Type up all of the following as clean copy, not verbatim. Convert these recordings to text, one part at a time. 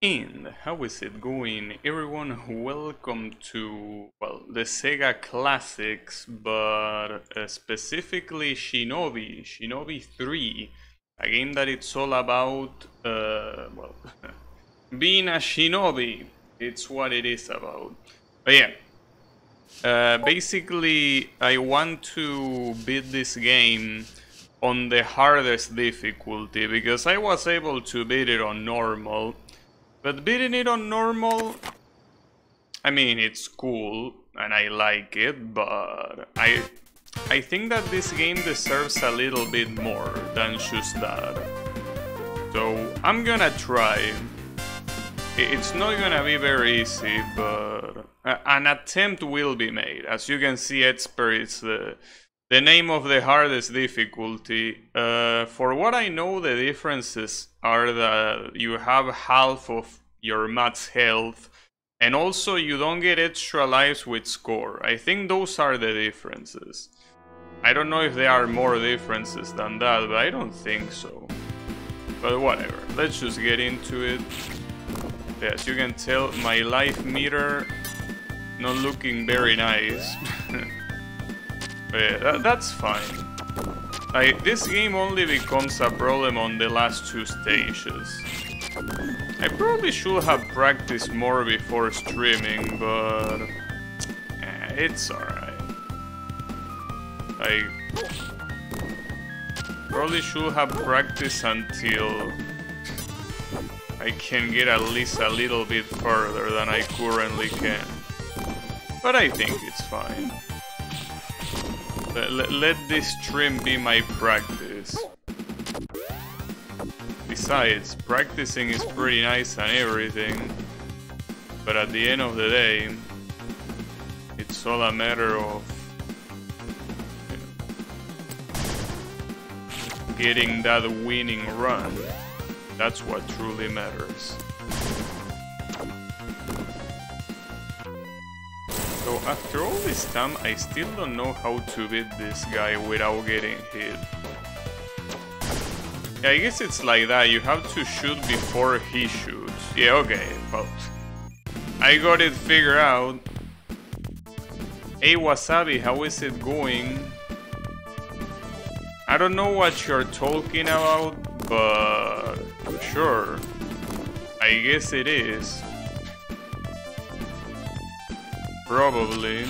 And how is it going, everyone? Welcome to, well, the Sega Classics, but specifically Shinobi 3, a game that it's all about, well, being a shinobi. It's what it is about. But yeah, basically I want to beat this game on the hardest difficulty, because I was able to beat it on normal. But beating it on normal, I mean, it's cool and I like it, but I think that this game deserves a little bit more than just that. So I'm gonna try. It's not gonna be very easy, but an attempt will be made. As you can see, Expert is the name of the hardest difficulty. For what I know, the differences are that you have half of your max health, and also you don't get extra lives with score. I think those are the differences. I don't know if there are more differences than that, but I don't think so. But whatever, let's just get into it. As you can tell, my life meter not looking very nice. Yeah, that's fine. This game only becomes a problem on the last two stages. I probably should have practiced more before streaming, but it's alright. I probably should have practiced until I can get at least a little bit further than I currently can. But I think it's fine. Let this stream be my practice. Besides, practicing is pretty nice and everything, but at the end of the day, it's all a matter of, you know, getting that winning run. That's what truly matters. So after all this time, I still don't know how to beat this guy without getting hit. Yeah, I guess it's like that, you have to shoot before he shoots. Yeah, okay, well, I got it figured out. Hey Wasabi, how is it going? I don't know what you're talking about, but sure, I guess it is. Probably.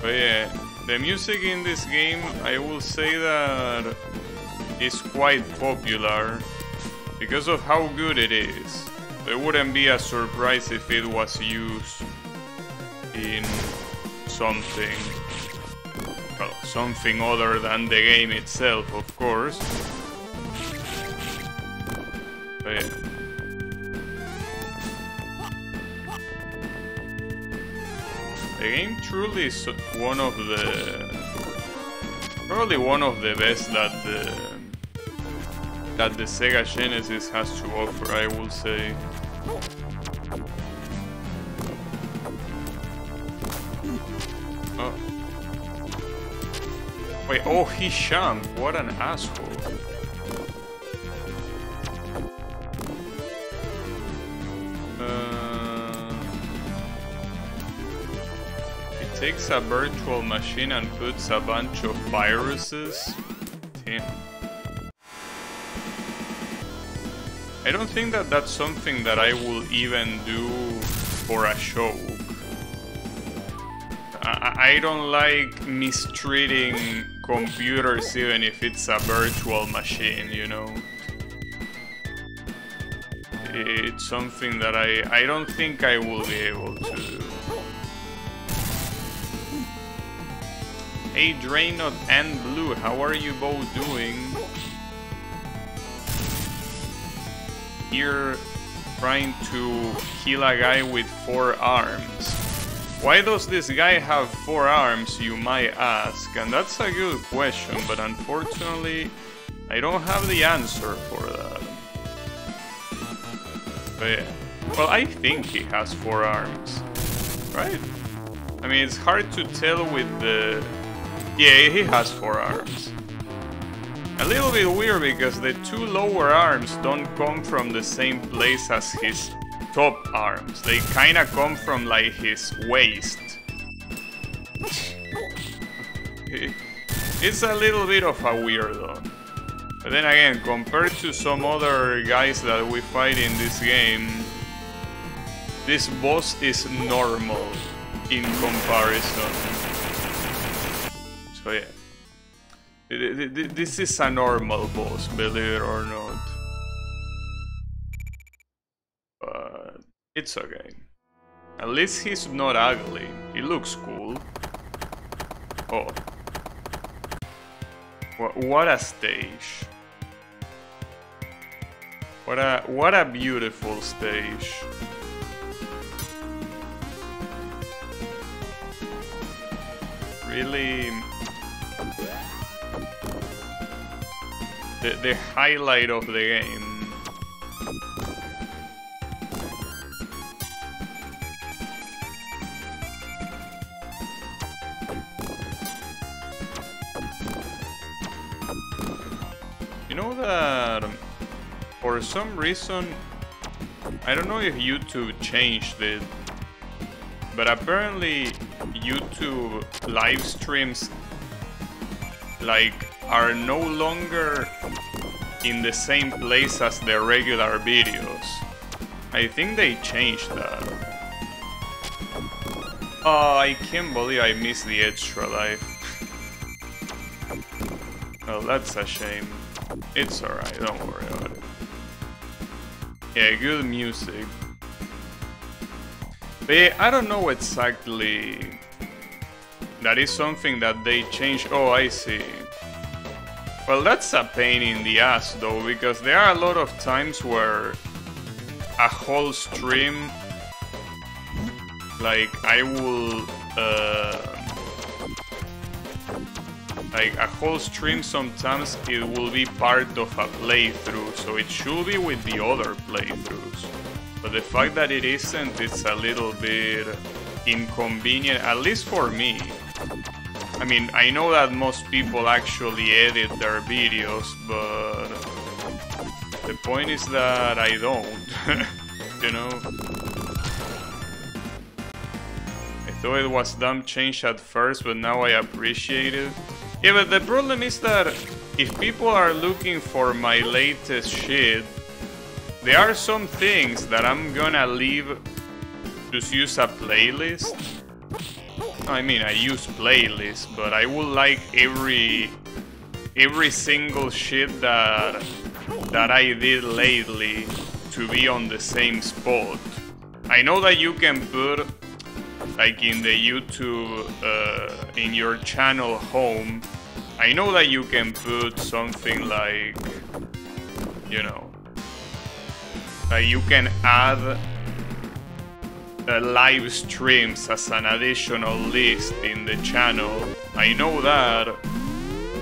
But yeah, the music in this game, I will say that is quite popular because of how good it is. It wouldn't be a surprise if it was used in something. Well, something other than the game itself, of course. But yeah. The game truly is one of the, probably one of the best that the Sega Genesis has to offer, I would say. Oh. Wait, oh, he jumped. What an asshole. He takes a virtual machine and puts a bunch of viruses. Damn. I don't think that that's something that I will even do for a show. I don't like mistreating computers, even if it's a virtual machine, you know. It's something that I don't think I will be able to do. Hey Drainot and Blue, how are you both doing? You're trying to kill a guy with four arms. Why does this guy have four arms, you might ask? And that's a good question, but unfortunately, I don't have the answer for that. But yeah. Well, I think he has four arms, right? I mean, it's hard to tell with the... Yeah, he has four arms. A little bit weird because the two lower arms don't come from the same place as his top arms. They kinda come from, like, his waist. It's a little bit of a weirdo. But then again, compared to some other guys that we fight in this game, this boss is normal in comparison. So yeah, this is a normal boss, believe it or not. But it's okay. At least he's not ugly. He looks cool. Oh. What a stage. What a beautiful stage. Really, the highlight of the game. You know that for some reason, I don't know if YouTube changed it, but apparently YouTube live streams like are no longer in the same place as the regular videos. I think they changed that. Oh, I can't believe I missed the extra life. Well, that's a shame. It's alright, don't worry about it. Yeah, good music. But yeah, I don't know exactly... That is something that they changed. Oh, I see. Well, that's a pain in the ass though, because there are a lot of times where a whole stream, like, I will... like a whole stream, sometimes it will be part of a playthrough, so it should be with the other playthroughs. But the fact that it isn't, it's a little bit inconvenient, at least for me. I mean, I know that most people actually edit their videos, but the point is that I don't, you know? I thought it was dumb change at first, but now I appreciate it. Yeah, but the problem is that if people are looking for my latest shit, there are some things that I'm gonna leave, just use a playlist. I mean, I use playlists, but I would like every single shit that I did lately to be on the same spot. I know that you can put, like in the YouTube, in your channel home, I know that you can put something like, you know, that you can add live streams as an additional list in the channel. I know that,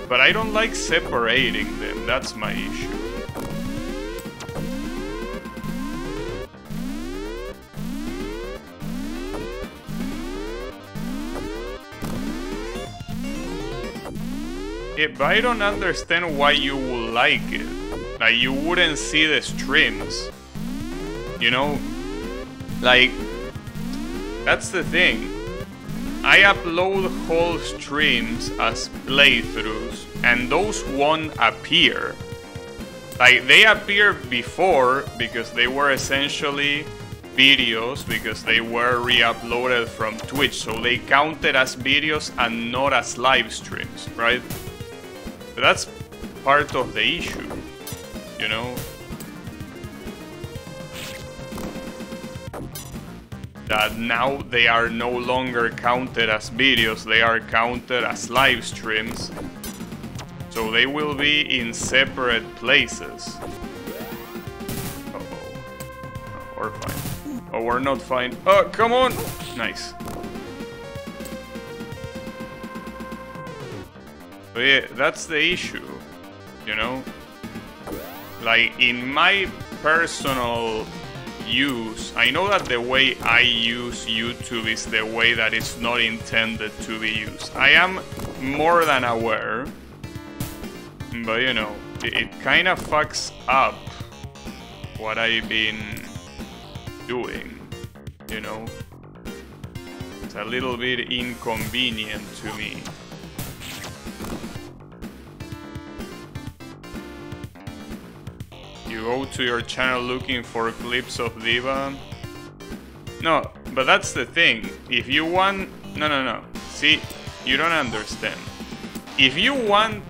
but I don't like separating them, that's my issue. Yeah, but I don't understand why you would like it. Like, you wouldn't see the streams. You know? Like, that's the thing. I upload whole streams as playthroughs, and those won't appear. Like, they appeared before, because they were essentially videos, because they were re-uploaded from Twitch, so they counted as videos and not as live streams, right? But that's part of the issue, you know? That now they are no longer counted as videos, they are counted as live streams. So they will be in separate places. Uh-oh. We're fine. Oh, we're not fine. Oh, come on! Nice. But yeah, that's the issue, you know? Like, in my personal use, I know that the way I use YouTube is the way that it's not intended to be used. I am more than aware, but you know, it kind of fucks up what I've been doing, you know? It's a little bit inconvenient to me. You go to your channel looking for clips of Diva. No, but that's the thing. If you want... No. See, you don't understand. If you want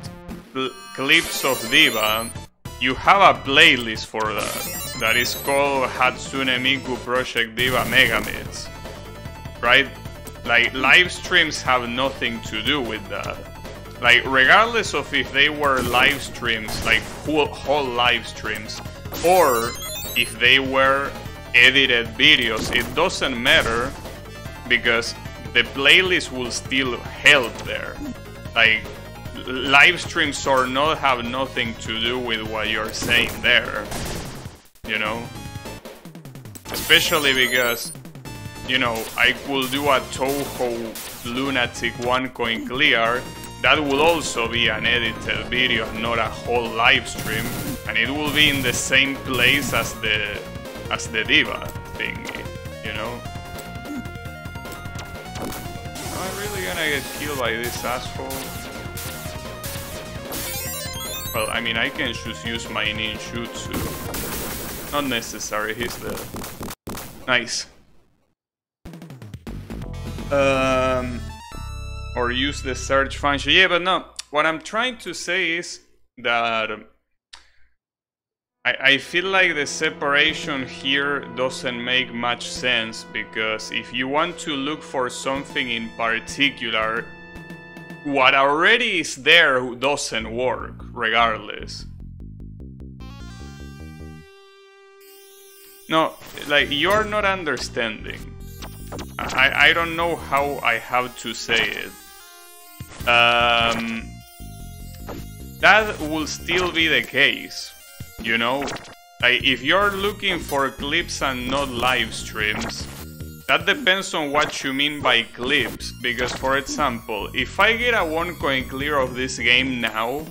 clips of Diva, you have a playlist for that. That is called Hatsune Miku Project Diva Mega Mix. Right? Like, live streams have nothing to do with that. Like, regardless of if they were live streams, like whole live streams, or if they were edited videos, it doesn't matter because the playlist will still help there. Like, live streams or not have nothing to do with what you're saying there, you know? Especially because, you know, I could do a Touhou Lunatic One Coin Clear. That will also be an edited video, not a whole live stream, and it will be in the same place as the Diva thingy, you know? Am I really gonna get killed by this asshole? Well, I mean, I can just use my ninjutsu. Not necessary, he's dead. Nice. Or use the search function. Yeah, but no. What I'm trying to say is that I feel like the separation here doesn't make much sense, because if you want to look for something in particular, what already is there doesn't work, regardless. No, like, you're not understanding. I don't know how I have to say it. That will still be the case, you know? Like, if you're looking for clips and not live streams, that depends on what you mean by clips. Because, for example, if I get a one coin clear of this game now,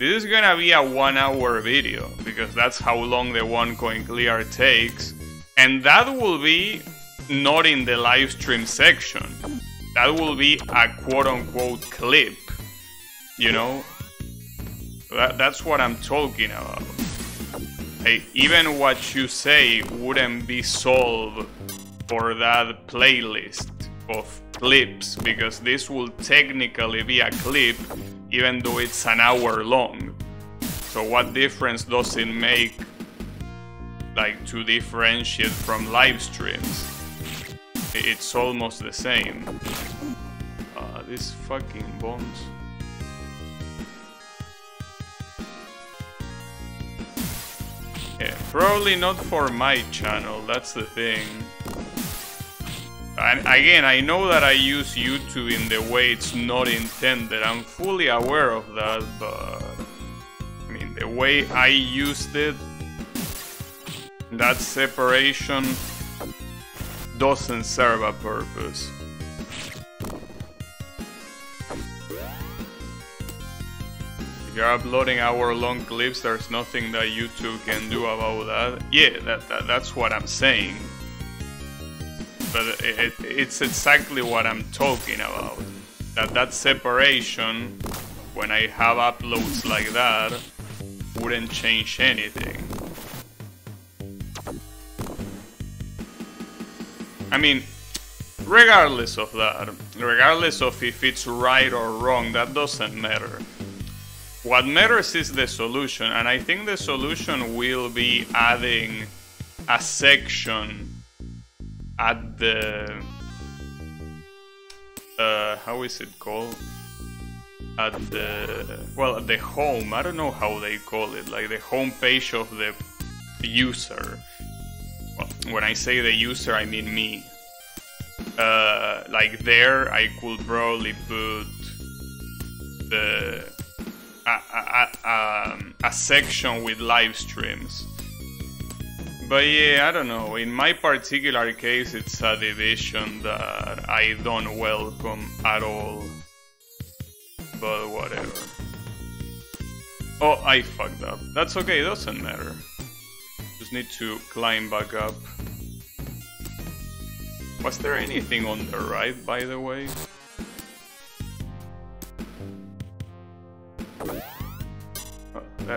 this is gonna be a 1 hour video, because that's how long the one coin clear takes. And that will be not in the live stream section. That will be a quote-unquote clip, you know? That's what I'm talking about. Like, even what you say wouldn't be solved for that playlist of clips, because this will technically be a clip even though it's an hour long. So what difference does it make, like, to differentiate from live streams? It's almost the same. These fucking bombs. Yeah, probably not for my channel, that's the thing. And again, I know that I use YouTube in the way it's not intended. I'm fully aware of that, but... I mean, the way I used it, that separation doesn't serve a purpose. If you're uploading hour-long clips, there's nothing that YouTube can do about that. Yeah, that's what I'm saying. But it's exactly what I'm talking about. That separation, when I have uploads like that, wouldn't change anything. I mean, regardless of that, regardless of if it's right or wrong, that doesn't matter. What matters is the solution, and I think the solution will be adding a section at the... how is it called? At the... well, at the home, I don't know how they call it, like the home page of the user. When I say the user, I mean me. Like, there I could probably put the a section with live streams. But yeah, I don't know, in my particular case it's a division that I don't welcome at all. But whatever. Oh, I fucked up. That's okay, it doesn't matter. Just need to climb back up. Was there anything on the right, by the way?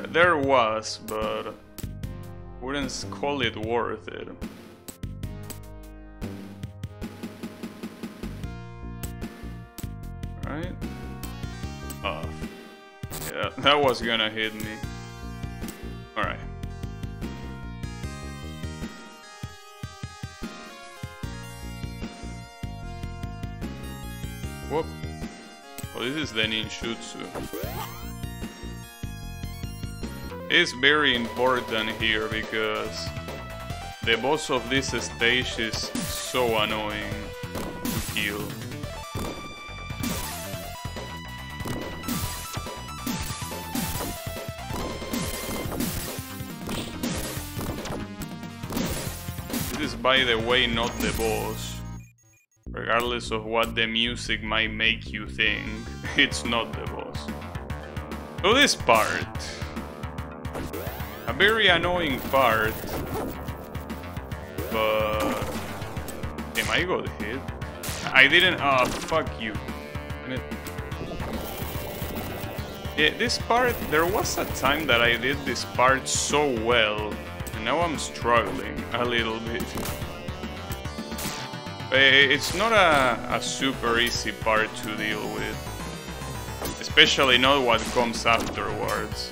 There was, but wouldn't call it worth it. Right? Oh. Yeah, that was gonna hit me. Alright. Whoop. Oh, this is the ninjutsu. It's very important here because the boss of this stage is so annoying to kill. This is, by the way, not the boss. Regardless of what the music might make you think, it's not the boss. So this part. A very annoying part, but... Am I got hit? I didn't... Ah, fuck you. Yeah, this part... There was a time that I did this part so well, and now I'm struggling a little bit. It's not a super easy part to deal with. Especially not what comes afterwards.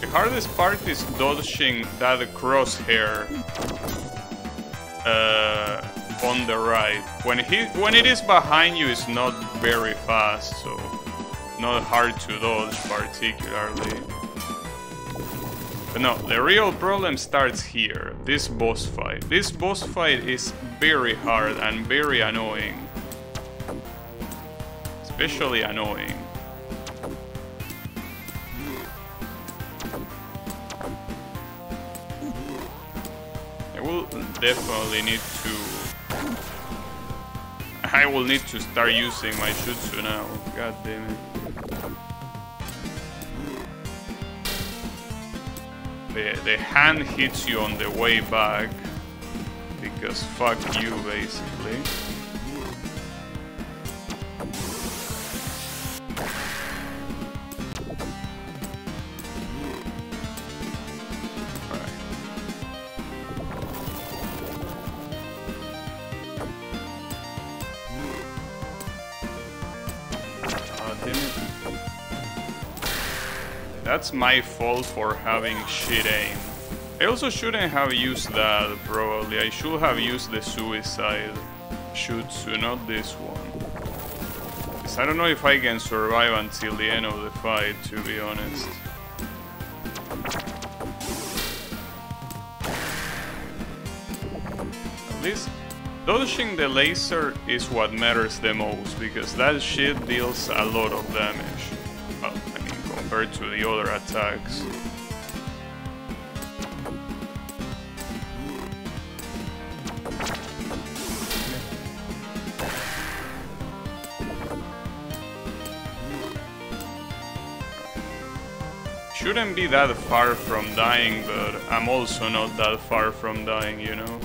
The hardest part is dodging that crosshair on the right. When it is behind you, it's not very fast, so not hard to dodge particularly. But no, the real problem starts here. This boss fight. This boss fight is very hard and very annoying. Especially annoying. I will need to start using my jutsu now. God damn it. The hand hits you on the way back because fuck you, basically. That's my fault for having shit aim. I also shouldn't have used that, probably. I should have used the suicide jutsu, not this one. Because I don't know if I can survive until the end of the fight, to be honest. At least dodging the laser is what matters the most, because that shit deals a lot of damage. Oh. Compared to the other attacks. Shouldn't be that far from dying, but I'm also not that far from dying, you know?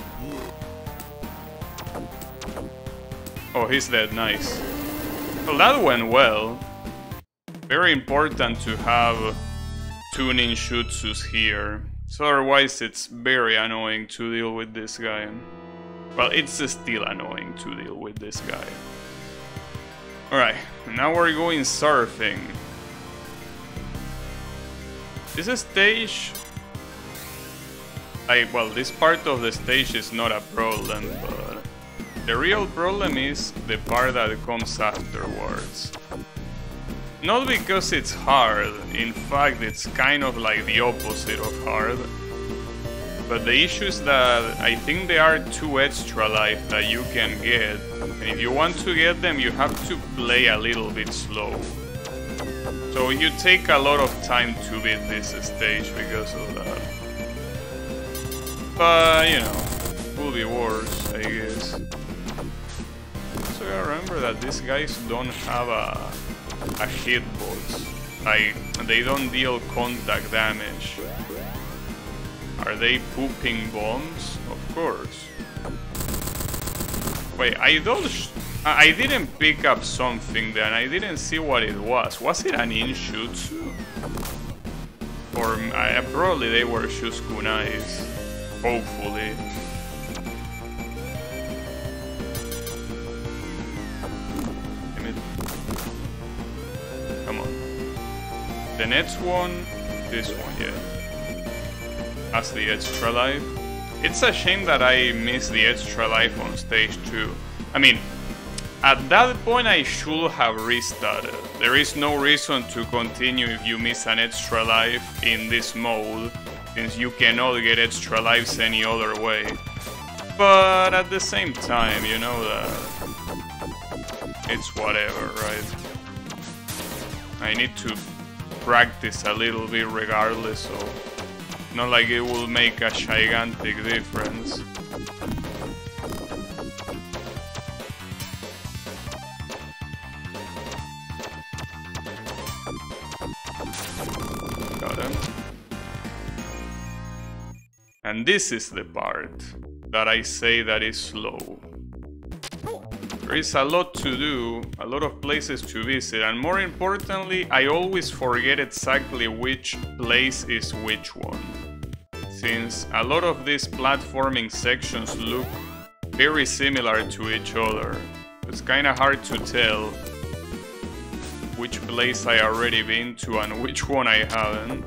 Oh, he's dead, nice. Well, that went well. Very important to have two ninjutsus here, so otherwise it's very annoying to deal with this guy. Well, it's still annoying to deal with this guy. Alright, now we're going surfing. This stage... well, this part of the stage is not a problem, but... The real problem is the part that comes afterwards. Not because it's hard, in fact it's kind of like the opposite of hard. But the issue is that I think there are two extra life that you can get. And if you want to get them, you have to play a little bit slow. So you take a lot of time to beat this stage because of that. But you know, it will be worse, I guess. So gotta remember that these guys don't have a hitbox. Like, they don't deal contact damage. Are they pooping bombs? Of course. Wait, I didn't pick up something then. I didn't see what it was. Was it an inshutsu? Or probably they were shuskunais. Hopefully. Damn it. Come on. The next one, this one, yeah. That's the extra life. It's a shame that I missed the extra life on stage 2. I mean, at that point I should have restarted. There is no reason to continue if you miss an extra life in this mode, since you cannot get extra lives any other way. But at the same time, you know that it's whatever, right? I need to practice a little bit regardless, so not like it will make a gigantic difference. And this is the part that I say that is slow. There is a lot to do, a lot of places to visit, and more importantly, I always forget exactly which place is which one. Since a lot of these platforming sections look very similar to each other, it's kinda hard to tell which place I already been to and which one I haven't.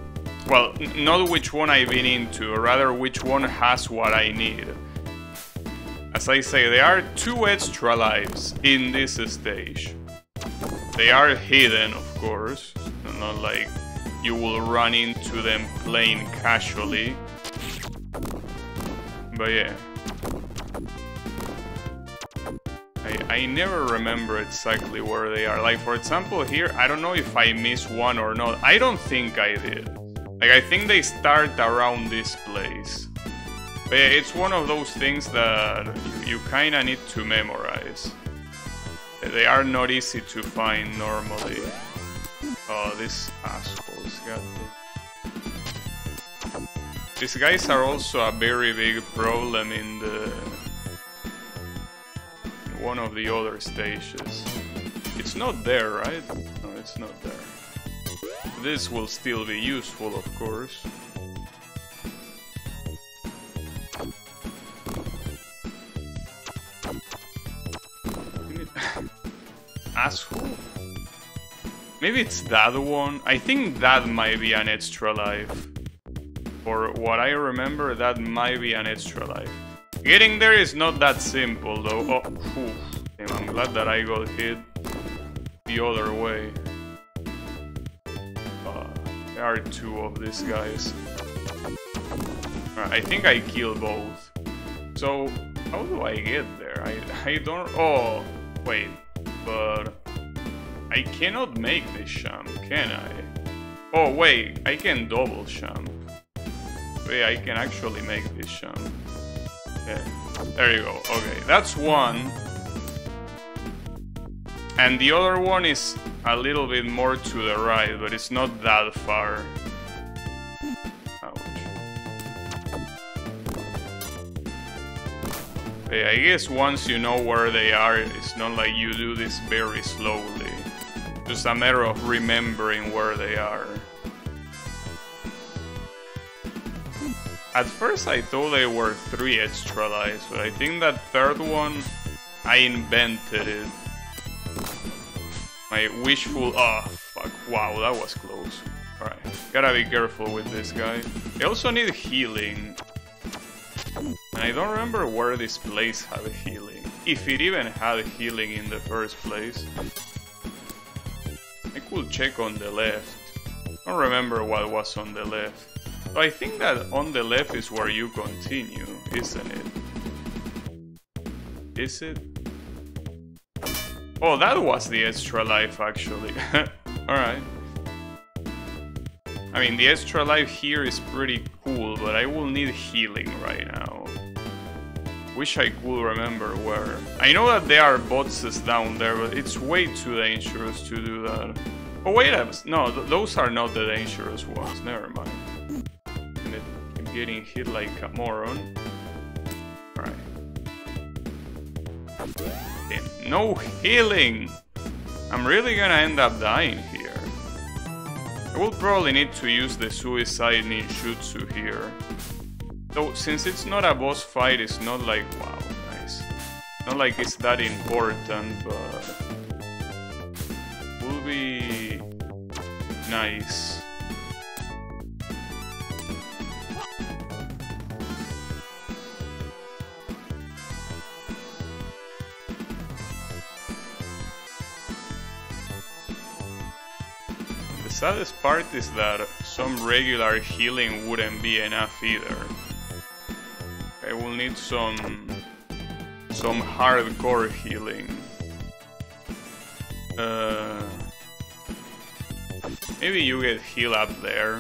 Well, not which one I've been into, rather which one has what I need. As I say, there are 2 extra lives in this stage. They are hidden, of course, not like you will run into them playing casually. But yeah. I never remember exactly where they are. Like, for example, here, I don't know if I missed one or not. I don't think I did. Like, I think they start around this place. But yeah, it's one of those things that you kinda need to memorize. They are not easy to find normally. Oh, these assholes, goddamn. These guys are also a very big problem in the... in one of the other stages. It's not there, right? No, it's not there. This will still be useful, of course. Asshole. Maybe it's that one. I think that might be an extra life. For what I remember, that might be an extra life. Getting there is not that simple, though. Oh, oof. Damn, I'm glad that I got hit the other way. There are 2 of these guys. Right, I think I killed both. So, how do I get there? I don't... Oh, wait. But... I cannot make this jump, can I? Oh, wait. I can double jump. Wait, I can actually make this jump. Yeah. There you go. Okay, that's one. And the other one is... a little bit more to the right, but it's not that far. Ouch. Hey, I guess once you know where they are, it's not like you do this very slowly. Just a matter of remembering where they are. At first I thought they were 3 extra lives, but I think that third one, I invented it. My wishful... oh, fuck. Wow, that was close. Alright. Gotta be careful with this guy. They also need healing. And I don't remember where this place had healing. If it even had healing in the first place. I could check on the left. I don't remember what was on the left. But I think that on the left is where you continue, isn't it? Is it? Oh, that was the extra life, actually. Alright. I mean, the extra life here is pretty cool, but I will need healing right now. Wish I could remember where. I know that there are bosses down there, but it's way too dangerous to do that. Oh wait, no, those are not the dangerous ones, never mind. I'm getting hit like a moron. Alright. Damn, no healing! I'm really gonna end up dying here. I will probably need to use the suicide ninjutsu here. Though, since it's not a boss fight, it's not like, wow, nice. Not like it's that important, but... it will be... nice. The saddest part is that some regular healing wouldn't be enough either. I will need some hardcore healing. Maybe you get healed up there.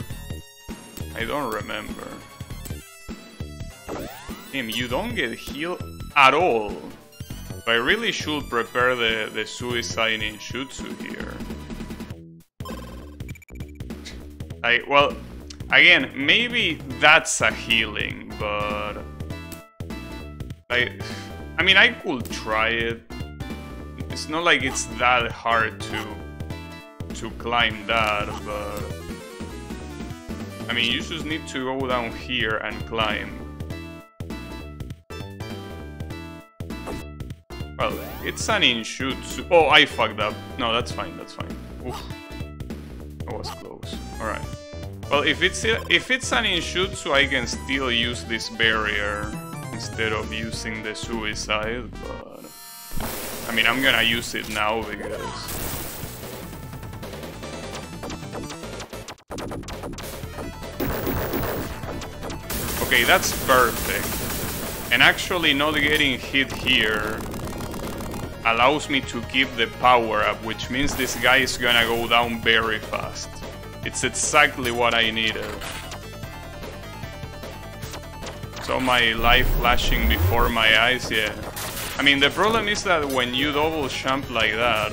I don't remember. Damn, you don't get healed at all. But I really should prepare the suicide ninjutsu here. Well, again, maybe that's a healing, but I mean, I could try it. It's not like it's that hard to climb that, but I mean, you just need to go down here and climb. Well, it's an ninjutsu. Oh, I fucked up. No, that's fine. That's fine. Oof. I was close. All right. Well, if it's an ninjutsu, I can still use this barrier instead of using the suicide, but... I mean, I'm gonna use it now, because... okay, that's perfect. And actually not getting hit here allows me to keep the power up, which means this guy is gonna go down very fast. It's exactly what I needed. So my life flashing before my eyes, yeah. I mean, the problem is that when you double jump like that,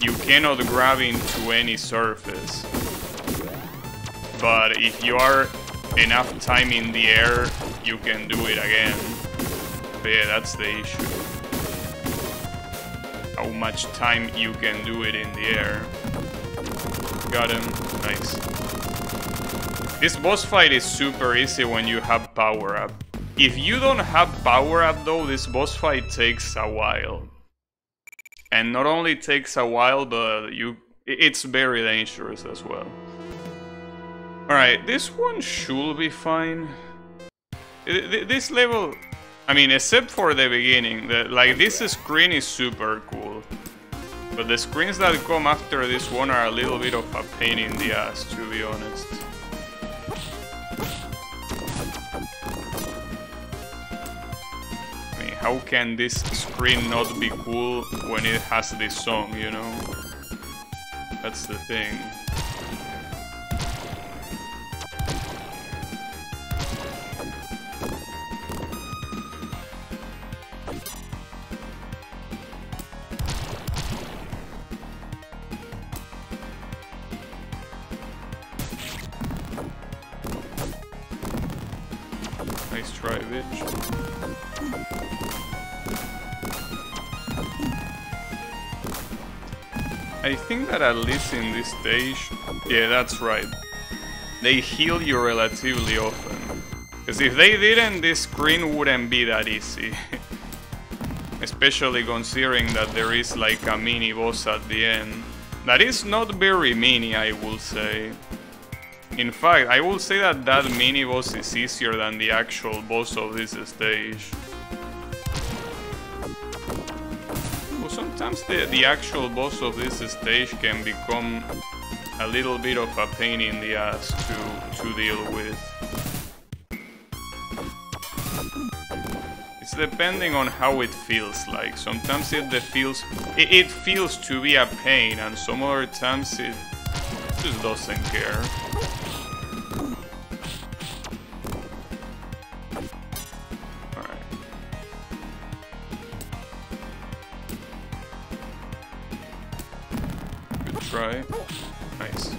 you cannot grab into any surface. But if you are enough time in the air, you can do it again. But yeah, that's the issue. How much time you can do it in the air. Got him. Nice. This boss fight is super easy when you have power up. If you don't have power up though, this boss fight takes a while. And not only takes a while, but it's very dangerous as well. Alright, this one should be fine. This level... I mean, except for the beginning, like this screen is super cool. But the screens that come after this one are a little bit of a pain in the ass, to be honest. I mean, how can this screen not be cool when it has this song, you know? That's the thing. Nice try, bitch. I think that at least in this stage... yeah, that's right. They heal you relatively often. Because if they didn't, this screen wouldn't be that easy. Especially considering that there is like a mini boss at the end. That is not very mini, I will say. In fact, I will say that that mini-boss is easier than the actual boss of this stage. Well, sometimes the actual boss of this stage can become a little bit of a pain in the ass to deal with. It's depending on how it feels like. Sometimes it feels to be a pain, and some other times it just doesn't care. right? Nice.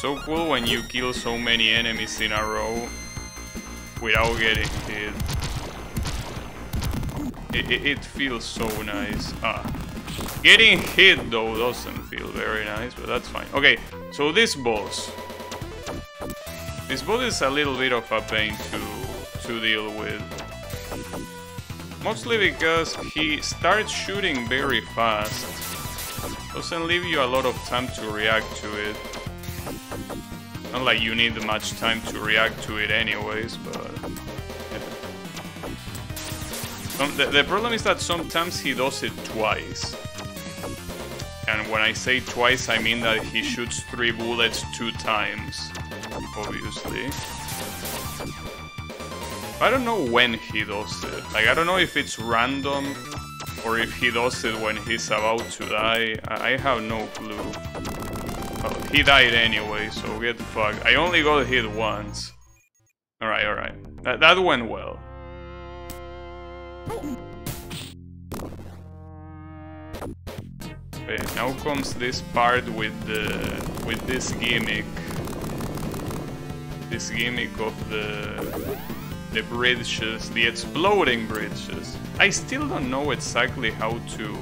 So cool when you kill so many enemies in a row without getting hit. It feels so nice. Getting hit though doesn't feel very nice, but that's fine. Okay, so this boss is a little bit of a pain to deal with. Mostly because he starts shooting very fast. Doesn't leave you a lot of time to react to it. Not like you need much time to react to it anyways, but... yeah. The problem is that sometimes he does it twice. And when I say twice, I mean that he shoots 3 bullets 2 times, obviously. I don't know when he does it. Like, I don't know if it's random, or if he does it when he's about to die. I have no clue. Well, he died anyway, so get fucked. I only got hit once. Alright, alright. That went well. Okay, now comes this part with this gimmick. This gimmick of the bridges, the exploding bridges. I still don't know exactly how to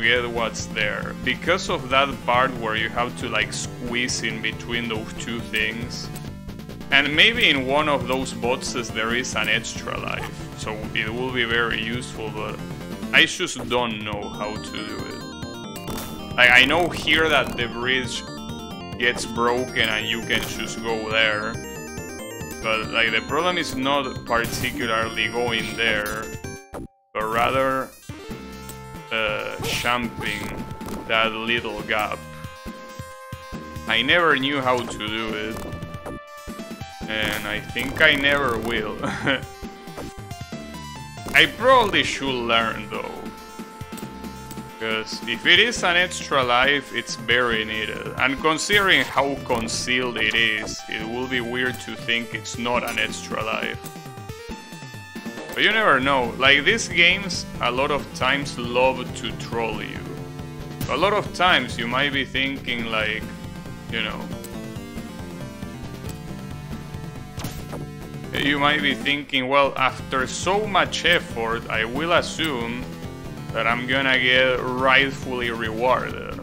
get what's there. Because of that part where you have to like squeeze in between those two things. And maybe in one of those boxes there is an extra life. So it will be very useful, but I just don't know how to do it. Like, I know here that the bridge gets broken and you can just go there. But like the problem is not particularly going there, but rather jumping that little gap. I never knew how to do it, and I think I never will. I probably should learn though, because if it is an extra life, it's very needed. And considering how concealed it is, it will be weird to think it's not an extra life. But you never know, like these games a lot of times love to troll you. A lot of times you might be thinking like, you know, you might be thinking, well, after so much effort I will assume that I'm gonna get rightfully rewarded.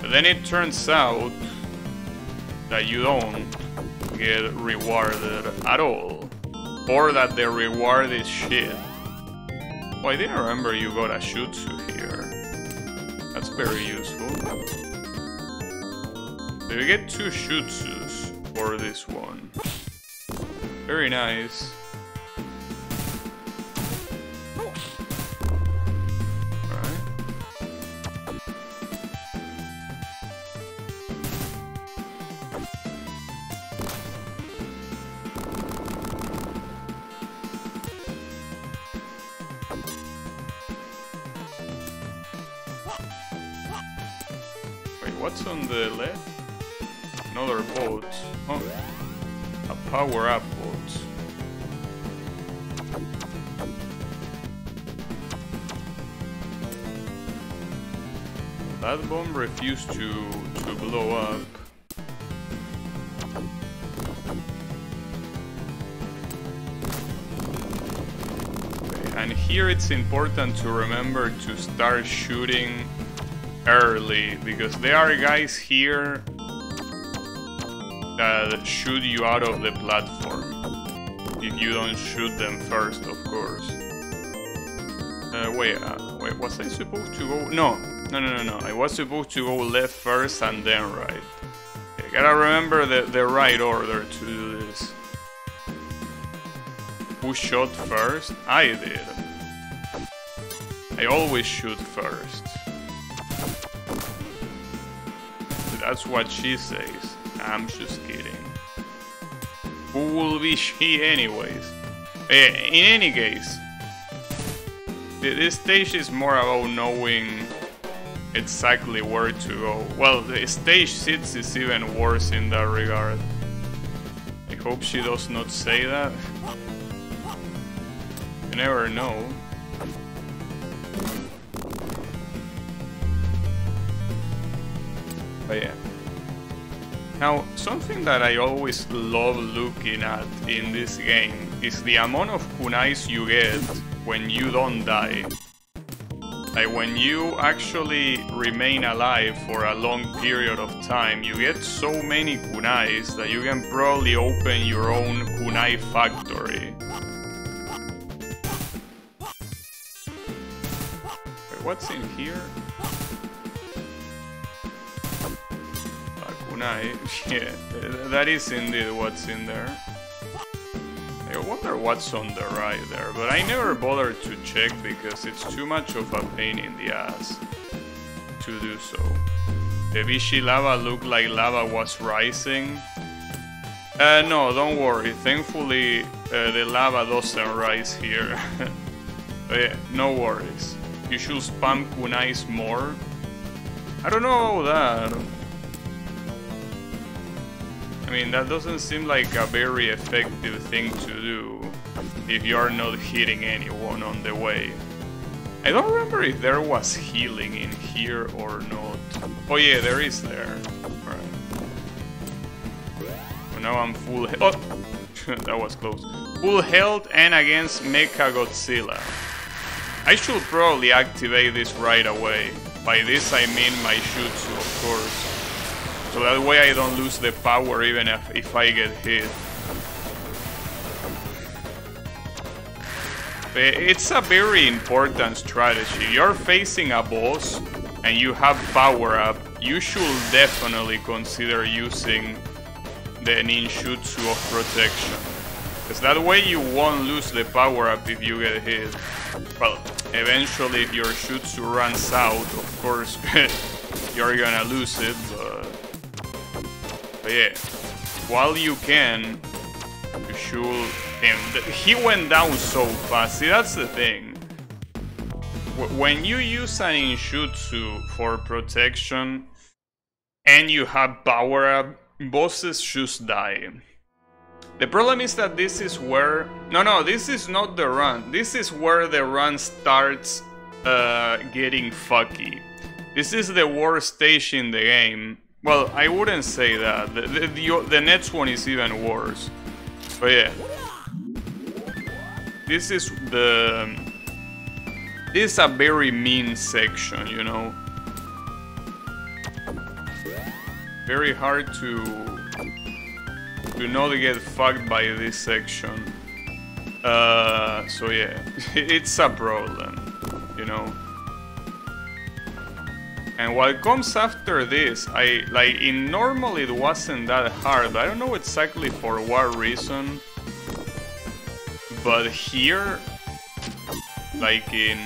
But then it turns out that you don't get rewarded at all. Or that the reward is shit. Oh, I didn't remember you got a Shutsu here. That's very useful. Did we get 2 Shutsus for this one? Very nice. What's on the left? Another boat. Oh, a power-up boat. That bomb refused to blow up. Okay, and here it's important to remember to start shooting early, because there are guys here that shoot you out of the platform if you don't shoot them first, of course. Wait, was I supposed to go? No, I was supposed to go left first and then right. I gotta remember the right order to do this. Who shot first? I did. I always shoot first. That's what she says. I'm just kidding. Who will be she anyways? In any case, this stage is more about knowing exactly where to go. Well, the stage 6 is even worse in that regard. I hope she does not say that. You never know. But yeah. Now, something that I always love looking at in this game is the amount of kunais you get when you don't die. Like, when you actually remain alive for a long period of time, you get so many kunais that you can probably open your own kunai factory. Wait, what's in here? A kunai. Yeah, that is indeed what's in there. I wonder what's on the right there, but I never bothered to check because it's too much of a pain in the ass to do so. The Vichy lava looked like lava was rising. No, don't worry. Thankfully, the lava doesn't rise here. Yeah, no worries. You should spam kunais more. I don't know about that. I mean, that doesn't seem like a very effective thing to do if you're not hitting anyone on the way. I don't remember if there was healing in here or not. Oh yeah, there is there. Right. Well, now I'm full health. Oh! That was close. Full health and against Mechagodzilla. I should probably activate this right away. By this I mean my jutsu, of course. So that way I don't lose the power even if I get hit. It's a very important strategy. You're facing a boss and you have power up. You should definitely consider using the ninjutsu of protection. Because that way you won't lose the power up if you get hit. Well, eventually if your jutsu runs out, of course, you're gonna lose it. But yeah, while you can, you should... And he went down so fast. See, that's the thing. When you use an ninjutsu for protection and you have power up, bosses just die. The problem is that this is where... No, this is not the run. This is where the run starts getting fucky. This is the worst stage in the game. Well, I wouldn't say that. The next one is even worse. But yeah. This is the... This is a very mean section, you know. Very hard to not get fucked by this section. So yeah. It's a problem, you know. And what comes after this, normally it wasn't that hard. I don't know exactly for what reason, but here, like in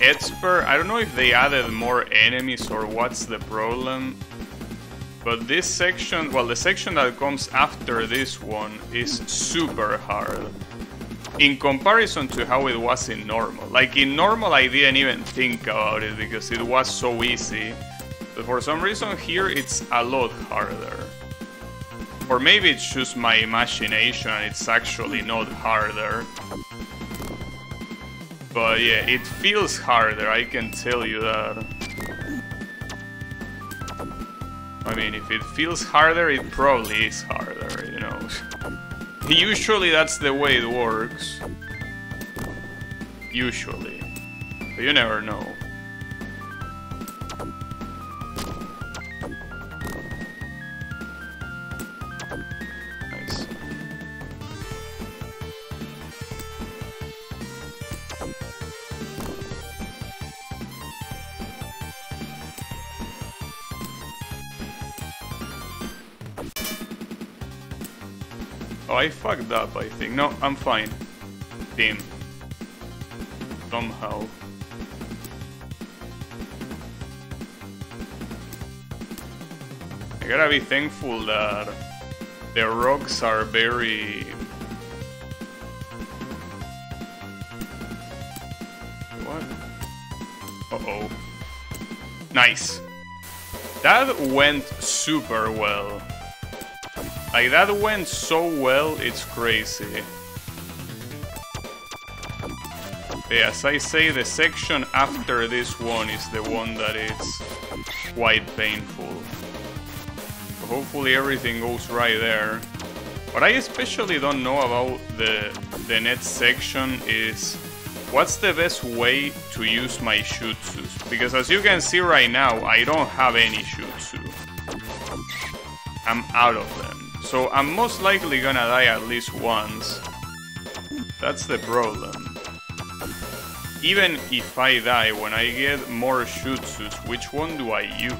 Expert, I don't know if they added more enemies or what's the problem. But this section, well, the section that comes after this one is super hard. In comparison to how it was in normal. Like in normal I didn't even think about it because it was so easy. But for some reason here it's a lot harder. Or maybe it's just my imagination, it's actually not harder. But yeah, it feels harder, I can tell you that. I mean, if it feels harder, it probably is harder, you know. Usually that's the way it works. Usually. But you never know. Nice. Oh, I fucked up, I think. No, I'm fine. Damn. Somehow. I gotta be thankful that the rocks are very... What? Uh-oh. Nice. That went super well. Like, that went so well, it's crazy. As I say, the section after this one is the one that is quite painful. So hopefully everything goes right there. What I especially don't know about the next section is what's the best way to use my jutsus. Because as you can see right now, I don't have any jutsu. I'm out of them. So I'm most likely gonna die at least once. That's the problem. Even if I die, when I get more jutsus, which one do I use?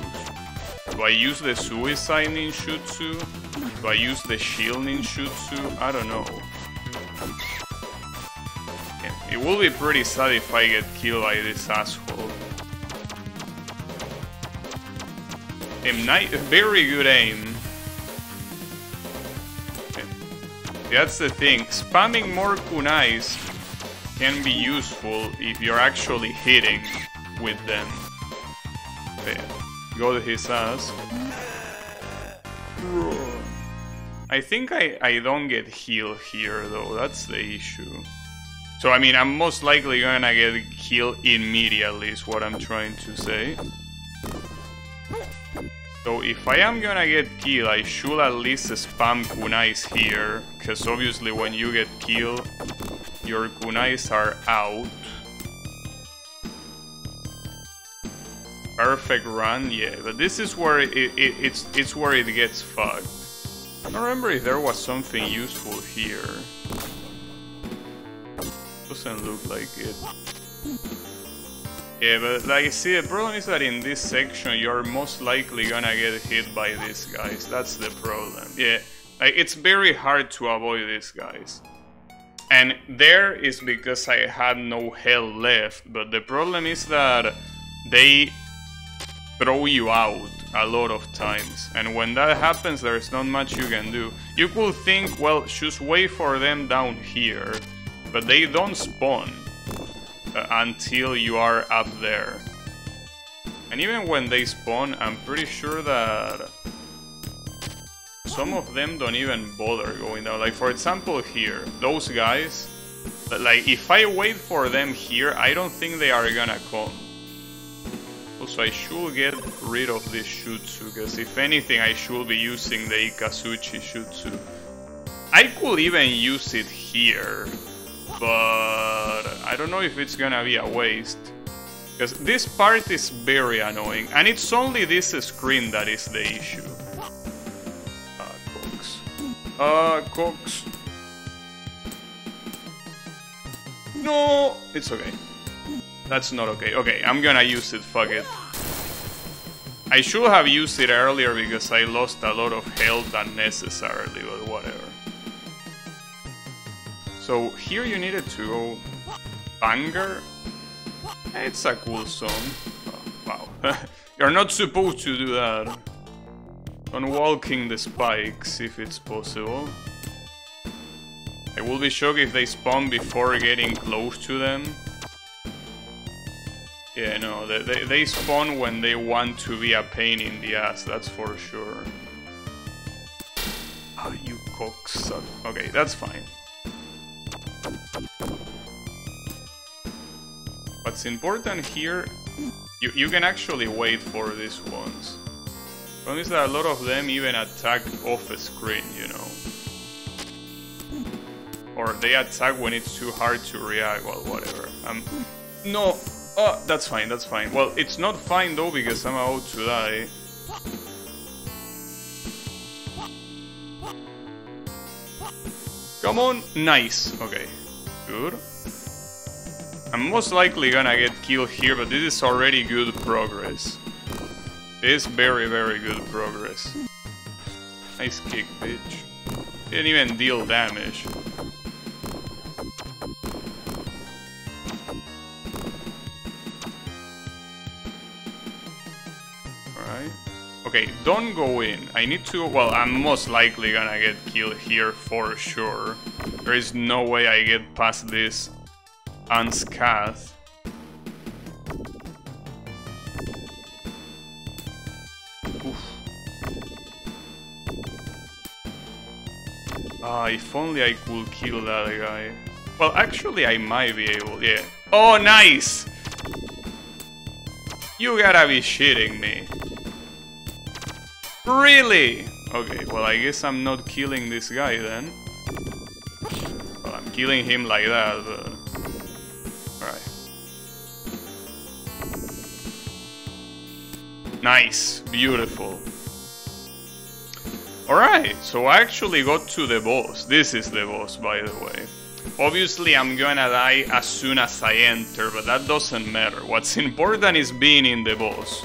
Do I use the suicide ninjutsu? Do I use the shield ninjutsu? I don't know. Yeah, it will be pretty sad if I get killed by this asshole. Very good aim. Yeah. That's the thing, spamming more kunais can be useful if you're actually hitting with them. Okay. Go to his ass. I think I don't get healed here though, that's the issue. So I mean, I'm most likely gonna get healed immediately is what I'm trying to say. So if I am gonna get killed, I should at least spam kunais here, because obviously when you get killed, your kunais are out. Perfect run, yeah, but this is where it's where it gets fucked. I don't remember if there was something useful here. Doesn't look like it. Yeah, but like, see, the problem is that in this section you're most likely gonna get hit by these guys. That's the problem. Yeah, like, it's very hard to avoid these guys. And there is because I had no health left, but the problem is that they throw you out a lot of times. And when that happens, there's not much you can do. You could think, well, just wait for them down here, but they don't spawn until you are up there. And even when they spawn, I'm pretty sure that some of them don't even bother going down. Like, for example, here, those guys, like, if I wait for them here, I don't think they are gonna come. Also, I should get rid of this jutsu, because if anything, I should be using the Ikatsuchi jutsu. I could even use it here, but I don't know if it's gonna be a waste, because this part is very annoying, and it's only this screen that is the issue. Cox. Cox. No! It's okay. That's not okay. Okay, I'm gonna use it, fuck it. I should have used it earlier because I lost a lot of health unnecessarily, but whatever. So here you needed to go Banger. It's a cool song. Oh, wow. You're not supposed to do that. On walking the spikes if it's possible. I will be shocked if they spawn before getting close to them. Yeah, no, they spawn when they want to be a pain in the ass, that's for sure. Oh, you cocksucker. Okay, that's fine. What's important here, you can actually wait for these ones. The problem is that a lot of them even attack off screen, you know. Or they attack when it's too hard to react, well, whatever. No! Oh, that's fine, that's fine. Well, it's not fine though, because I'm about to die. Come on! Nice! Okay. Good. I'm most likely gonna get killed here, but this is already good progress. It's very, very good progress. Nice kick, bitch. Didn't even deal damage. Alright. Okay, don't go in. I need to... Well, I'm most likely gonna get killed here for sure. There is no way I get past this unscathed. Ah, if only I could kill that guy. Well, actually, I might be able, yeah. Oh, nice! You gotta be shitting me. Really? Okay, well, I guess I'm not killing this guy then. Well, I'm killing him like that, but... Alright. Nice. Beautiful. Alright, so I actually got to the boss. This is the boss, by the way. Obviously, I'm gonna die as soon as I enter, but that doesn't matter. What's important is being in the boss.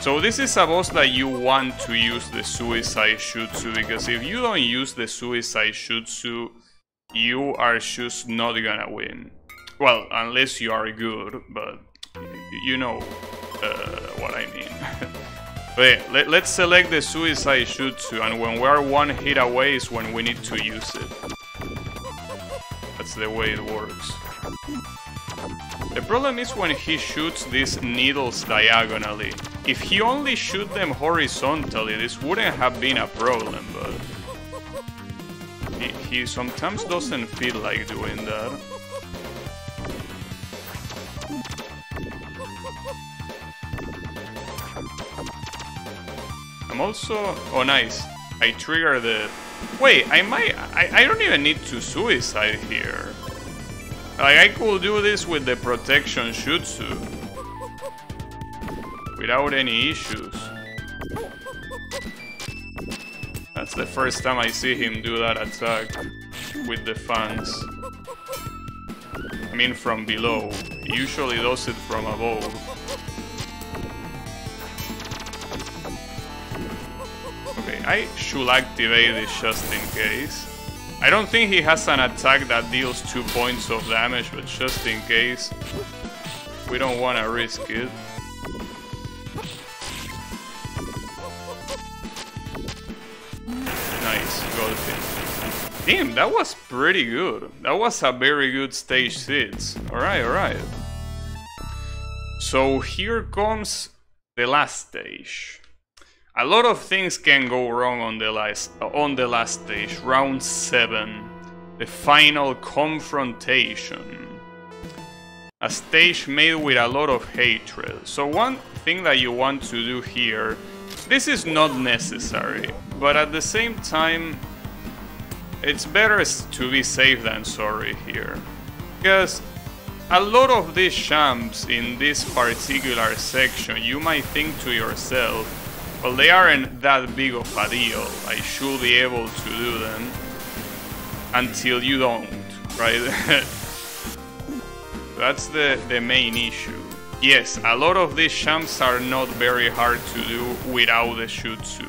So this is a boss that you want to use the Suicide Jutsu, because if you don't use the Suicide Jutsu, you are just not gonna win. Well, unless you are good, but you know what I mean. But yeah, let's select the Suicide Jutsu, and when we are one hit away is when we need to use it. That's the way it works. The problem is when he shoots these needles diagonally. If he only shoot them horizontally, this wouldn't have been a problem, but... He sometimes doesn't feel like doing that. I'm also... Oh, nice. I trigger the... Wait, I might... I don't even need to suicide here. Like, I could do this with the protection jutsu. Without any issues. That's the first time I see him do that attack. With the fans. I mean from below. He usually does it from above. I should activate this just in case. I don't think he has an attack that deals 2 points of damage, but just in case, we don't want to risk it. Nice, got him. Damn, that was pretty good. That was a very good stage 6. Alright, alright. So here comes the last stage. A lot of things can go wrong on the last stage, round 7, the final confrontation. A stage made with a lot of hatred. So one thing that you want to do here, this is not necessary, but at the same time, it's better to be safe than sorry here. Because a lot of these jumps in this particular section, you might think to yourself, well, they aren't that big of a deal. I should be able to do them until you don't, right? That's the main issue. Yes, a lot of these jumps are not very hard to do without the jutsu.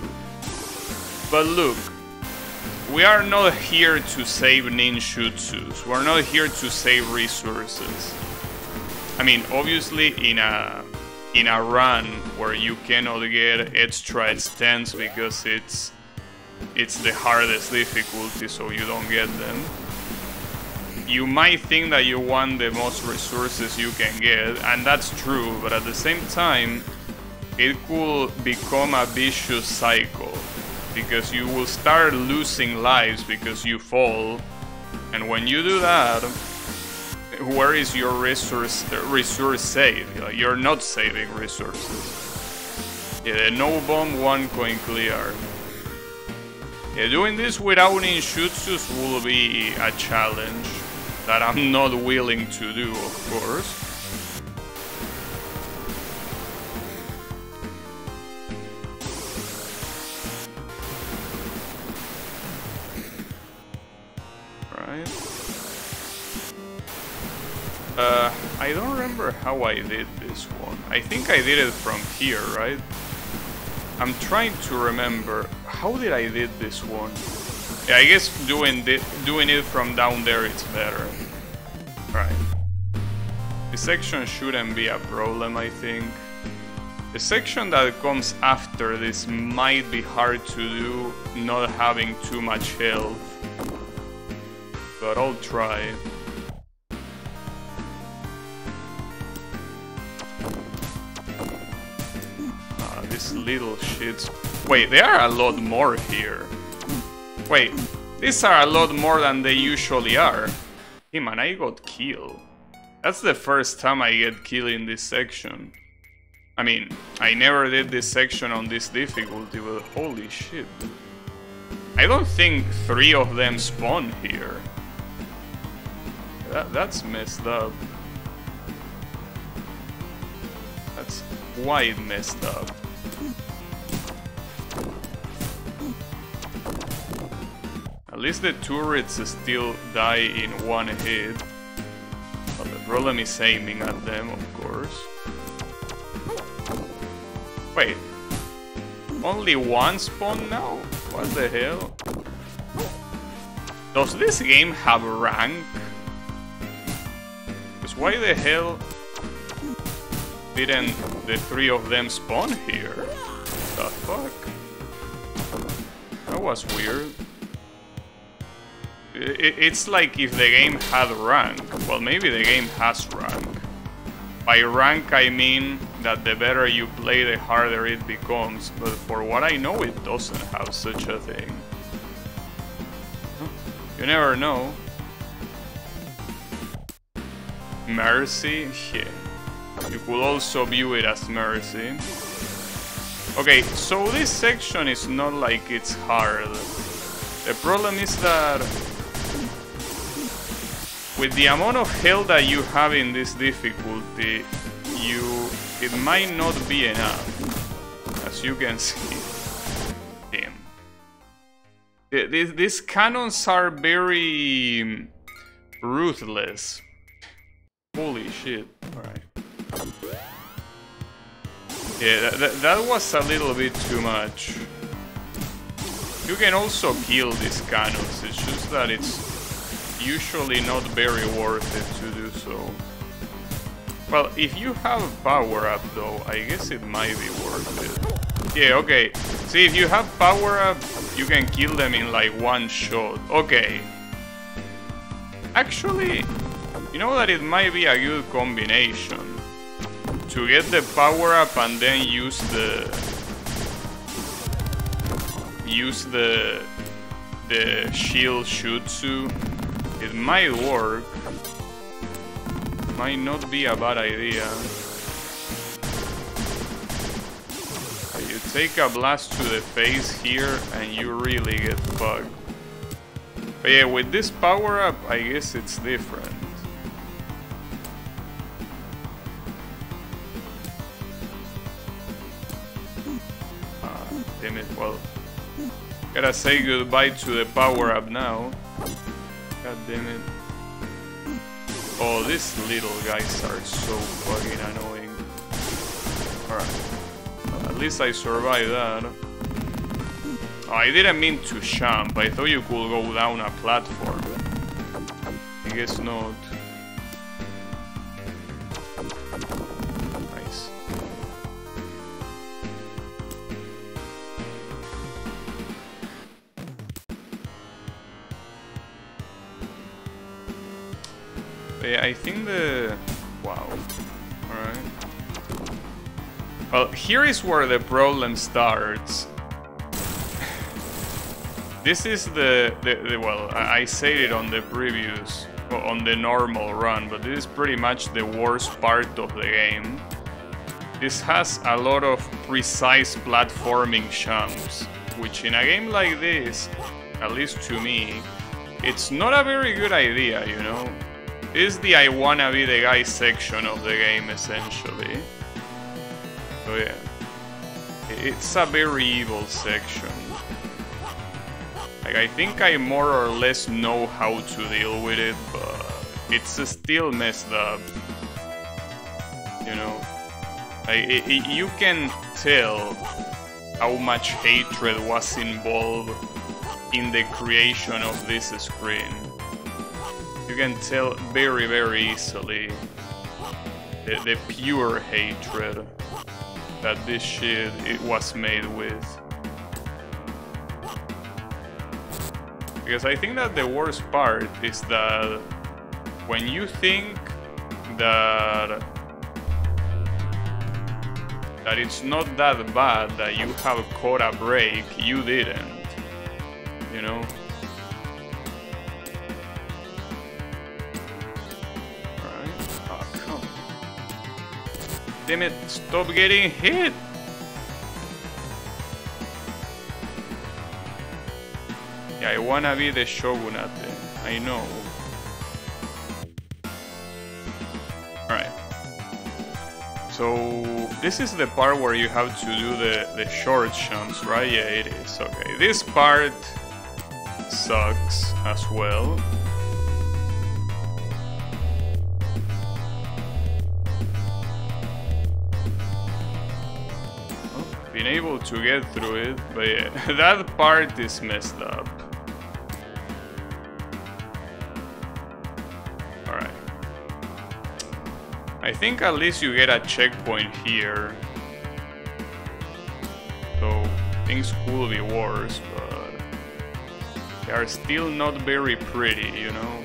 But look, we are not here to save ninjutsus. We're not here to save resources. I mean, obviously in a run where you cannot get extra extents because it's the hardest difficulty, so you don't get them. You might think that you want the most resources you can get, and that's true, but at the same time, it could become a vicious cycle, because you will start losing lives because you fall, and when you do that, where is your resource save? You're not saving resources. Yeah, no bomb, 1 coin clear. Yeah, doing this without ninjutsus will be a challenge that I'm not willing to do, of course. I don't remember how I did this one. I think I did it from here, right? I'm trying to remember. How did I did this one? Yeah, I guess doing it from down there it's better. Right. This section shouldn't be a problem, I think. The section that comes after this might be hard to do, not having too much health. But I'll try. Little shits. Wait, there are a lot more here. Wait, These are a lot more than they usually are. Hey man, I got killed. That's the first time I get killed in this section. I mean, I never did this section on this difficulty, but holy shit. I don't think 3 of them spawn here. That's messed up. That's quite messed up. At least the turrets still die in one hit. But the problem is aiming at them, of course. Wait. Only one spawn now? What the hell? Does this game have rank? Because why the hell didn't the 3 of them spawn here? The fuck? That was weird. It's like if the game had rank. Well, maybe the game has rank. By rank I mean that the better you play, the harder it becomes, but for what I know, it doesn't have such a thing. You never know. Mercy? Yeah. You could also view it as mercy. Okay, so this section is not like it's hard. The problem is that with the amount of health that you have in this difficulty, it might not be enough, as you can see. Damn. These cannons are very ruthless. Holy shit. Alright. Yeah, that was a little bit too much. You can also kill these cannons, it's just that it's usually not very worth it to do so. Well, if you have a power-up though, I guess it might be worth it. Yeah, okay. See, if you have power-up, you can kill them in like one shot. Okay. Actually, you know that it might be a good combination. To get the power-up and then use the shield jutsu. It might work. Might not be a bad idea. You take a blast to the face here and you really get fucked. But yeah, with this power up, I guess it's different. Damn it, well. Gotta say goodbye to the power up now. God damn it. Oh, these little guys are so fucking annoying. Alright. Well, at least I survived that. Oh, I didn't mean to jump. I thought you could go down a platform. I guess not. Nice. I think the... wow. Alright. Well, here is where the problem starts. This is the... well, I said it on the previous... on the normal run, but this is pretty much the worst part of the game. This has a lot of precise platforming jumps, which in a game like this, at least to me, it's not a very good idea, you know? It's the I wanna be the guy section of the game, essentially. So yeah. It's a very evil section. Like, I think I more or less know how to deal with it, but it's still messed up. You know? Like, you can tell how much hatred was involved in the creation of this screen. You can tell very, very easily the pure hatred that this shit was made with. Because I think that the worst part is that when you think that it's not that bad that you have caught a break, you didn't, you know? damn it, stop getting hit! Yeah, I wanna be the Shogun at the... I know. Alright. So, this is the part where you have to do the short shots, right? Yeah, it is. Okay, this part sucks as well. Been able to get through it, but yeah, that part is messed up. Alright. I think at least you get a checkpoint here. So, things could be worse, but they are still not very pretty, you know?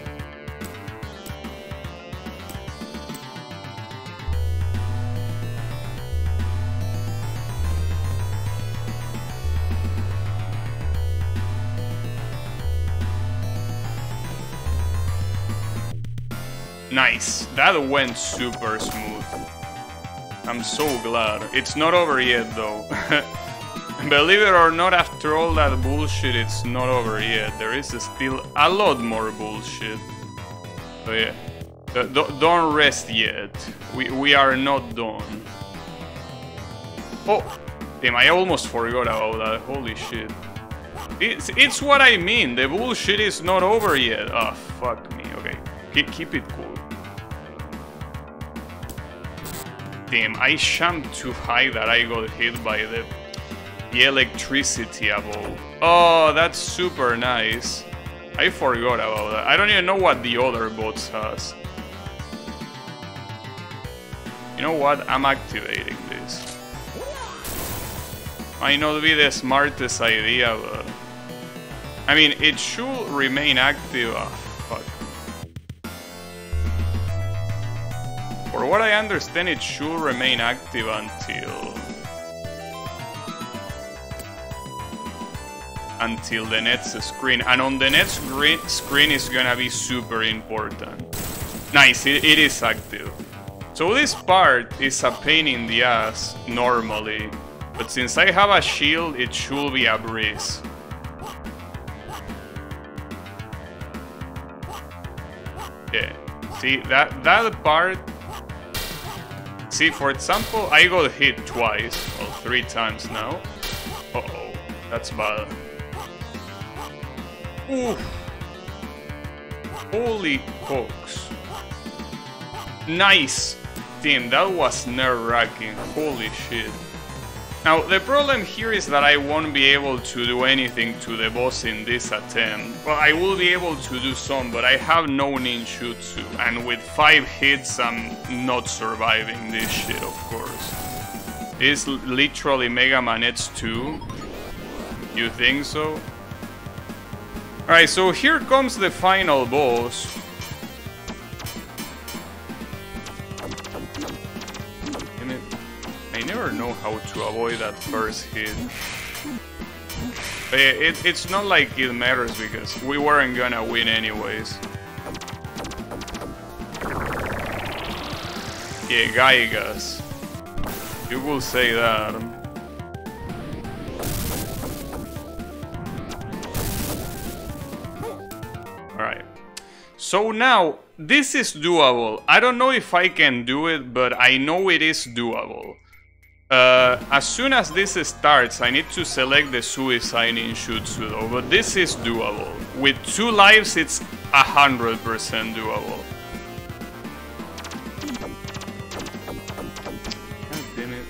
Nice, that went super smooth. I'm so glad. It's not over yet though. Believe it or not, after all that bullshit, it's not over yet. There is still a lot more bullshit. So yeah, don't rest yet. We are not done. Oh, damn, I almost forgot about that, holy shit. It's what I mean, the bullshit is not over yet. Ah, oh, fuck me, okay. Keep it cool. Damn, I jumped too high that I got hit by the electricity above. Oh, that's super nice. I forgot about that. I don't even know what the other bots has. You know what? I'm activating this. Might not be the smartest idea, but... I mean, it should remain active. For what I understand, it should remain active until the next screen. And on the next screen is gonna be super important. Nice, it is active. So this part is a pain in the ass, normally. But since I have a shield, it should be a breeze. Yeah, see, that part... See, for example, I got hit twice, or three times now. Uh-oh, that's bad. Oof. Holy cokes. Nice! Damn, that was nerve-wracking, holy shit. Now, the problem here is that I won't be able to do anything to the boss in this attempt. Well, I will be able to do some, but I have no ninjutsu. And with 5 hits, I'm not surviving this shit, of course. It's literally Mega Man X2. You think so? Alright, so here comes the final boss. I never know how to avoid that first hit. But yeah, it's not like it matters because we weren't gonna win anyways. Yeah, Gaigas. You will say that. Alright. So now, this is doable. I don't know if I can do it, but I know it is doable. As soon as this starts, I need to select the suicide ninjutsu though, but this is doable. With 2 lives, it's 100% doable. God damn it.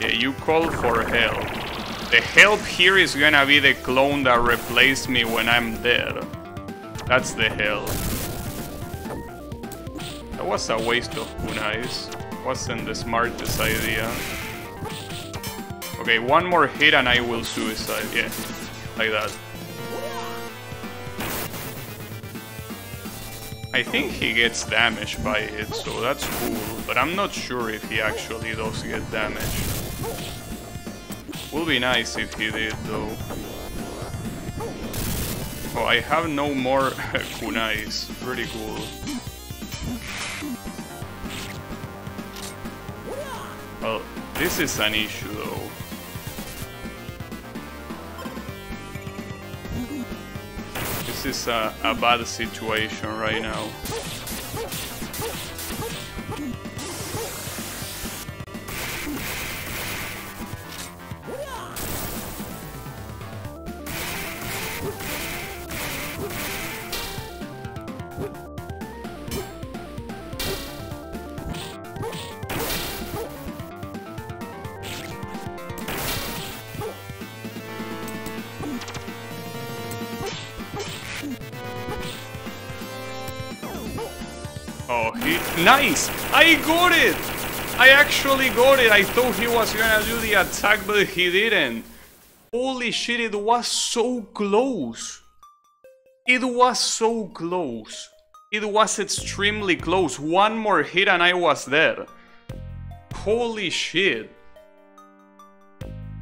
Yeah, you call for help. The help here is gonna be the clone that replaced me when I'm dead. That's the hell. That was a waste of kunais. Wasn't the smartest idea. Okay, one more hit and I will suicide. Yeah, like that. I think he gets damaged by it, so that's cool. But I'm not sure if he actually does get damaged. Would be nice if he did, though. So I have no more kunais. Pretty cool. Well, this is an issue though. This is a bad situation right now. Nice! I got it! I actually got it! I thought he was gonna do the attack, but he didn't. Holy shit, it was so close. It was so close. It was extremely close. One more hit and I was there. Holy shit.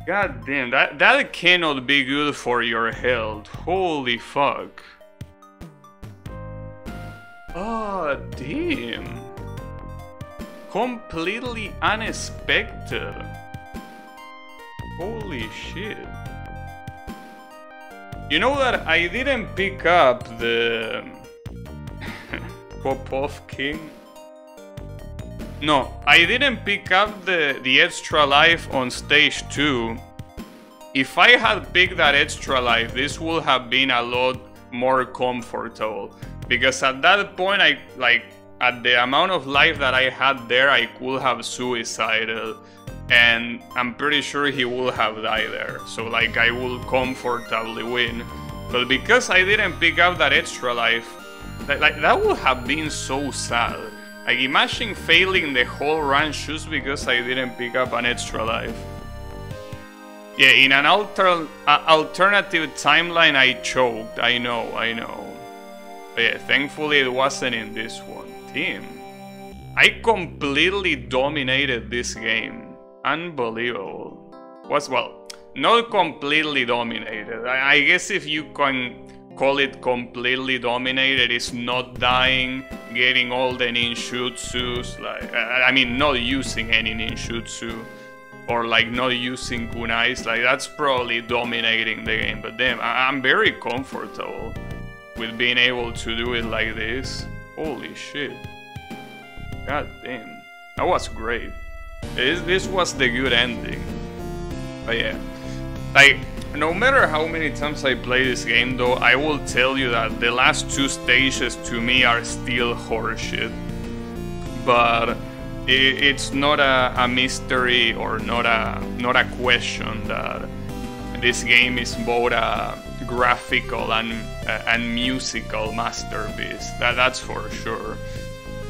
God damn, that cannot be good for your health. Holy fuck. Ah, damn. Completely unexpected. Holy shit. You know that I didn't pick up the Popov King? No, I didn't pick up the extra life on stage 2. If I had picked that extra life, this would have been a lot more comfortable. Because at that point, I like, at the amount of life that I had there, I could have suicided, and I'm pretty sure he would have died there. So like, I will comfortably win. But because I didn't pick up that extra life, that would have been so sad. Like, imagine failing the whole run just because I didn't pick up an extra life. Yeah, in an alternative timeline, I choked. I know, I know. But yeah, thankfully it wasn't in this one. Damn. I completely dominated this game. Unbelievable. Was, well, not completely dominated. I guess if you can call it completely dominated, it's not dying, getting all the ninjutsus, like, I mean, not using any ninjutsu, or like not using kunais, like that's probably dominating the game. But damn, I'm very comfortable with being able to do it like this. Holy shit. God damn. That was great. This was the good ending. But yeah. Like, no matter how many times I play this game though, I will tell you that the last two stages to me are still horseshit. But it's not a mystery or not a question that this game is both a graphical and musical masterpiece. That's for sure.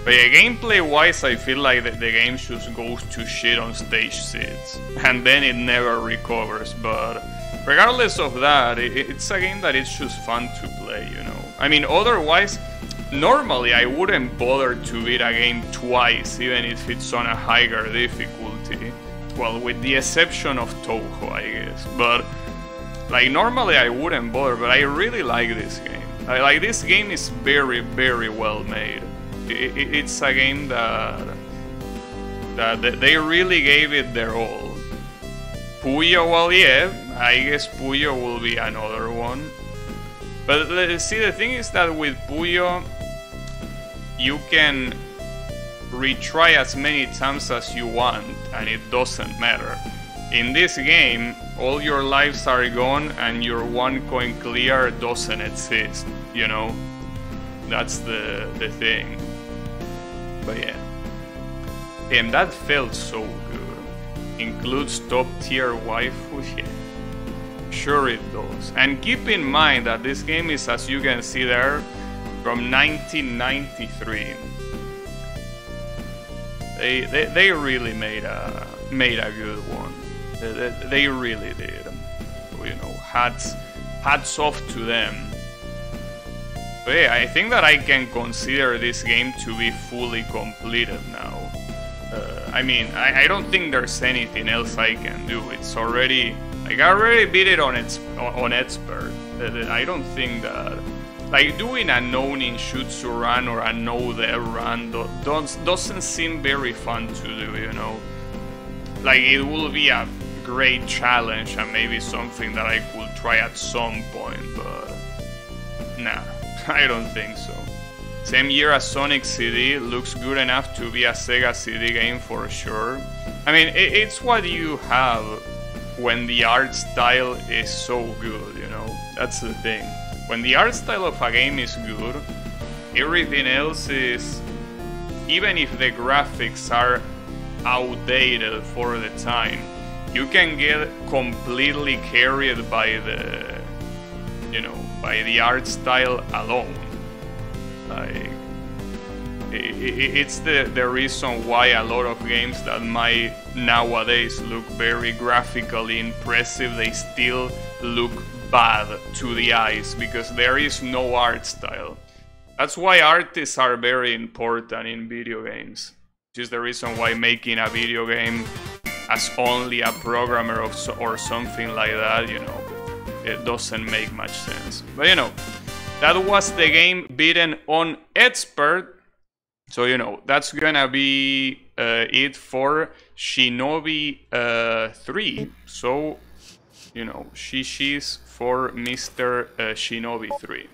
But yeah, gameplay wise, I feel like the game just goes to shit on stage 6 and then it never recovers. But regardless of that, it's a game that it's just fun to play, you know. I mean, otherwise, normally I wouldn't bother to beat a game twice, even if it's on a higher difficulty. Well, with the exception of Touhou, I guess. But like, normally I wouldn't bother, but I really like this game. Like, this game is very, very well made. It's a game that they really gave it their all. Puyo, well, yeah, I guess Puyo will be another one. But see, the thing is that with Puyo, you can retry as many times as you want, and it doesn't matter. In this game, all your lives are gone and your one coin clear doesn't exist, you know? That's the thing. But yeah. Damn, that felt so good. Includes top tier waifu, yeah. Sure it does. And keep in mind that this game is, as you can see there, from 1993. They really made a good one. They really did. So, you know, hats off to them. But yeah, I think that I can consider this game to be fully completed now. I mean, I don't think there's anything else I can do. It's already, like, I already beat it on expert. I don't think that Like, doing a no-nin Shutsu run or a no-there run doesn't seem very fun to do, you know? Like, it will be a great challenge and maybe something that I could try at some point, but... nah, I don't think so. Same year as Sonic CD, looks good enough to be a Sega CD game for sure. I mean, it's what you have when the art style is so good, you know? That's the thing. When the art style of a game is good, everything else is... even if the graphics are outdated for the time, you can get completely carried by the... you know, by the art style alone. Like... it's the reason why a lot of games that might nowadays look very graphically impressive, they still look bad to the eyes, because there is no art style. That's why artists are very important in video games, which is the reason why making a video game as only a programmer or something like that, you know, it doesn't make much sense. But you know, that was the game beaten on expert. So, you know, that's gonna be it for Shinobi 3. So, you know, she she's for Mr. Shinobi 3.